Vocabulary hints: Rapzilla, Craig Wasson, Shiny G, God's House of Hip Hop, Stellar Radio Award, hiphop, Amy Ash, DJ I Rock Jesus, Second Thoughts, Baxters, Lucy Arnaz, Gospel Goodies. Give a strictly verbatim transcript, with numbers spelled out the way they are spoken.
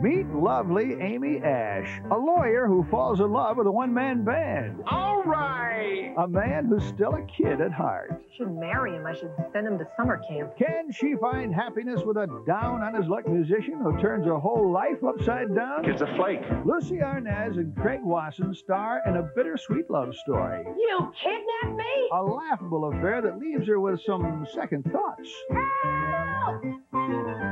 Meet lovely Amy Ash, a lawyer who falls in love with a one-man band. All right! A man who's still a kid at heart. I should marry him. I should send him to summer camp. Can she find happiness with a down-on-his-luck musician who turns her whole life upside down? It's a flake. Lucy Arnaz and Craig Wasson star in a bittersweet love story. You kidnapped me? A laughable affair that leaves her with some second thoughts. Help!